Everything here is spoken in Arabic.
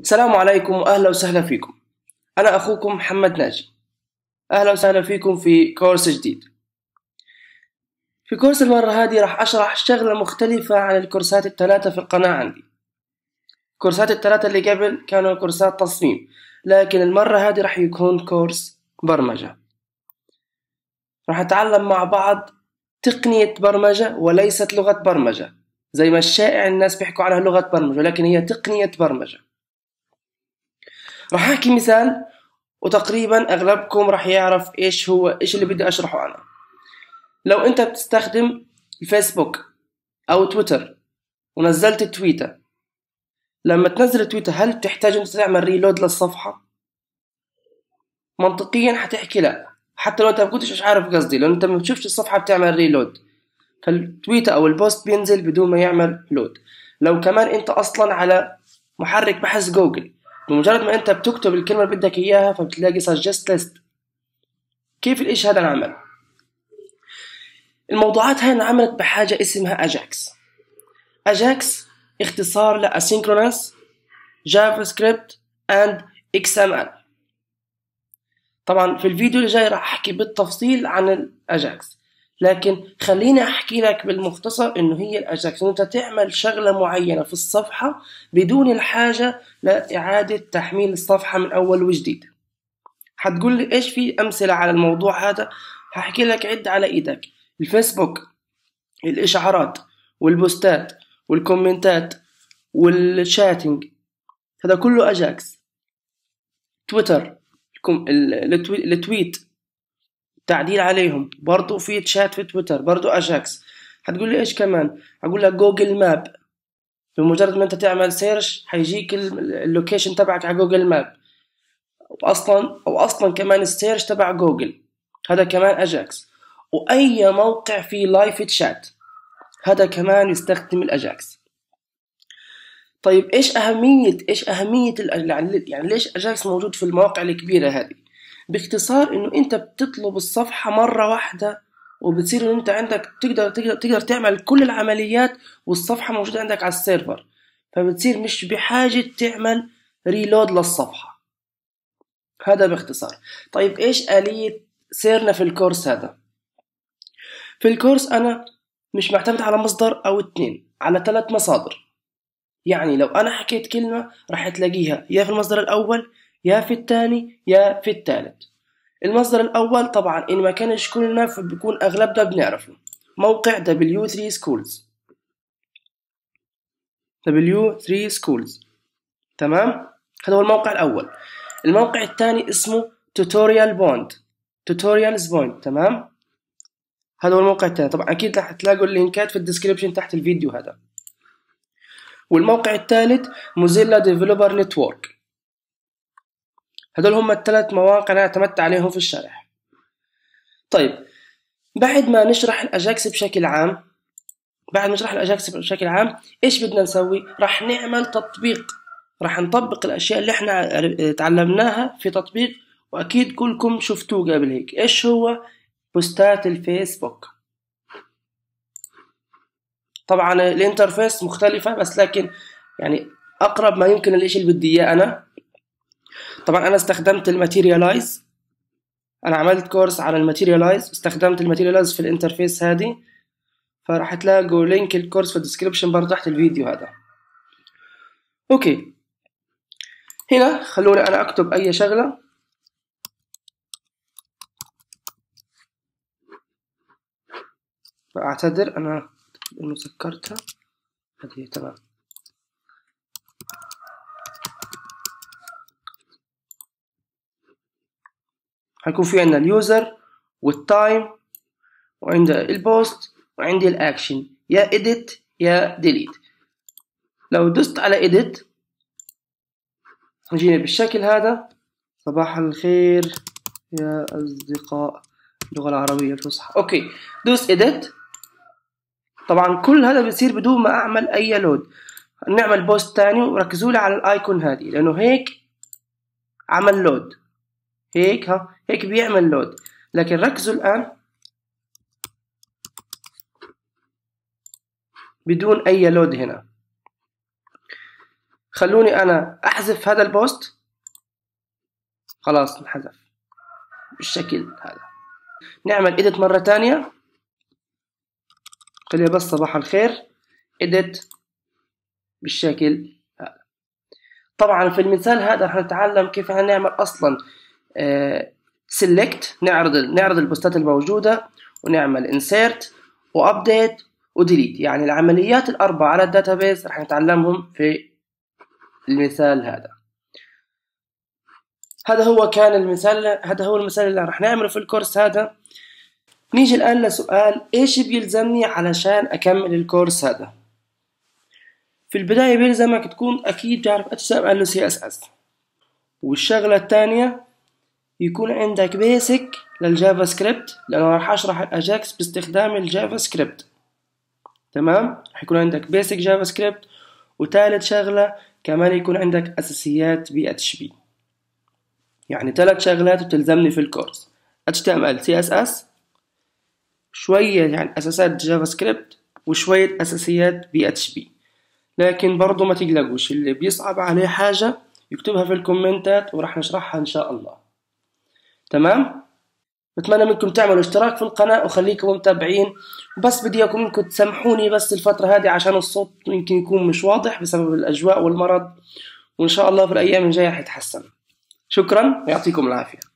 السلام عليكم واهلا وسهلا فيكم. انا اخوكم محمد ناجي. اهلا وسهلا فيكم في كورس جديد. في كورس المرة هذه راح اشرح شغلة مختلفة عن الكورسات الثلاثة في القناة عندي. الكورسات الثلاثة اللي قبل كانوا كورسات تصميم، لكن المرة هذه راح يكون كورس برمجة. راح نتعلم مع بعض تقنية برمجة وليست لغة برمجة، زي ما الشائع الناس بيحكوا عنها لغة برمجة، ولكن هي تقنية برمجة. راح احكي مثال وتقريبا اغلبكم راح يعرف ايش اللي بدي اشرحه انا. لو انت بتستخدم الفيسبوك او تويتر ونزلت تويتة، لما تنزل تويتة هل بتحتاج انت تعمل ريلود للصفحة؟ منطقيا حتحكي لا، حتى لو انت ما كنتش عارف قصدي، لو انت ما بتشوفش الصفحة بتعمل ريلود، فالتويتة او البوست بينزل بدون ما يعمل لود. لو كمان انت اصلا على محرك بحث جوجل، بمجرد ما انت بتكتب الكلمة اللي بدك اياها فبتلاقي suggest list. كيف الاشي هذا انعمل؟ الموضوعات هاي انعملت بحاجة اسمها Ajax. Ajax اختصار ل Asynchronous JavaScript and XML. طبعا في الفيديو اللي جاي راح احكي بالتفصيل عن ال Ajax، لكن خليني احكي لك بالمختصر انه هي الاجاكس انت تعمل شغله معينه في الصفحه بدون الحاجه لاعاده تحميل الصفحه من اول وجديد. هتقول لي ايش في امثله على الموضوع هذا؟ هحكي لك عد على ايدك: الفيسبوك، الاشعارات، والبوستات، والكومنتات، والشاتنج، هذا كله اجاكس. تويتر، التويت تعديل عليهم، برضو في تشات في تويتر، برضو اجاكس. هتقول لي ايش كمان؟ هقول لك جوجل ماب. بمجرد ما انت تعمل سيرش هيجيك اللوكيشن تبعك على جوجل ماب، او اصلا كمان السيرش تبع جوجل، هذا كمان اجاكس. واي موقع فيه لايف تشات هذا كمان يستخدم الاجاكس. طيب ايش اهميه يعني ليش اجاكس موجود في المواقع الكبيره هذه؟ باختصار انه انت بتطلب الصفحه مره واحده وبتصير انه انت عندك تقدر تعمل كل العمليات والصفحه موجوده عندك على السيرفر، فبتصير مش بحاجه تعمل ريلود للصفحه. هذا باختصار. طيب ايش آلية سيرنا في الكورس هذا؟ في الكورس انا مش معتمد على مصدر او اتنين، على 3 مصادر. يعني لو انا حكيت كلمه راح تلاقيها يا في المصدر الاول يا في الثاني يا في الثالث. المصدر الأول طبعا إن ما كانش كلنا فبيكون أغلبنا بنعرفه، موقع w3schools. w3schools، تمام؟ هذا هو الموقع الأول. الموقع الثاني اسمه tutorialspoint، تمام؟ هذا هو الموقع الثاني. طبعا أكيد رح تلاقوا اللينكات في الديسكريبشن تحت الفيديو هذا. والموقع الثالث mozilla developer network. هذول هم ال3 مواقع أنا اعتمدت عليهم في الشرح. طيب بعد ما نشرح الأجاكس بشكل عام، إيش بدنا نسوي؟ راح نعمل تطبيق، راح نطبق الأشياء اللي إحنا تعلمناها في تطبيق، وأكيد كلكم شفتوه قبل هيك. إيش هو؟ بوستات الفيسبوك. طبعا الانترفيس مختلفة بس لكن يعني أقرب ما يمكن للإشي اللي بدي إياه أنا. طبعا انا استخدمت الماتيريالايز، انا عملت كورس على الماتيريالايز، استخدمت الماتيريالايز في الانترفيس هذه، فراح تلاقوا لينك الكورس في الديسكريبشن برضه تحت الفيديو هذا. اوكي، هنا خلوني انا اكتب اي شغله. اعتذر انا انه سكرتها هذه، تمام. هيكون في عندنا اليوزر والتايم وعندنا البوست وعندي الاكشن، يا اديت يا ديليت. لو دوست على اديت يجيني بالشكل هذا: صباح الخير يا اصدقاء اللغه العربيه الفصحى. اوكي، دوس اديت. طبعا كل هذا بيصير بدون ما اعمل اي لود. نعمل بوست ثاني وركزوا لي على الايكون هذه، لانه هيك عمل لود، هيك هيك بيعمل لود. لكن ركزوا الآن بدون أي لود هنا. خلوني انا احذف هذا البوست. خلاص انحذف بالشكل هذا. نعمل edit مرة تانية. خليها بس صباح الخير. edit بالشكل هذا. طبعا في المثال هذا رح نتعلم كيف هنعمل اصلا select، نعرض البوستات الموجودة، ونعمل insert وupdate وديليت، يعني العمليات الأربعة على الداتابيز رح نتعلمهم في المثال هذا. هذا هو المثال اللي رح نعمله في الكورس هذا. نيجي الآن لسؤال إيش بيلزمني علشان أكمل الكورس هذا. في البداية بيلزمك تكون أكيد تعرف HTML و CSS، والشغلة الثانية يكون عندك بيسك للجافا سكريبت، لأنه رح أشرح الأجاكس باستخدام الجافا سكريبت. تمام، رح يكون عندك بيسك جافا سكريبت، وثالث شغلة كمان يكون عندك أساسيات PHP. يعني ثلاث شغلات بتلزمني في الكورس: HTML، CSS، شوية يعني أساسات جافا سكريبت، وشوية أساسيات PHP. لكن برضو ما تقلقوش، اللي بيصعب عليه حاجة يكتبها في الكومنتات ورح نشرحها إن شاء الله. تمام، بتمنى منكم تعملوا اشتراك في القناة وخليكم متابعين. بس بدي اياكم انكم تسامحوني بس الفترة هذه عشان الصوت يمكن يكون مش واضح بسبب الأجواء والمرض، وإن شاء الله في الأيام الجاية حيتحسن. شكرا ويعطيكم العافية.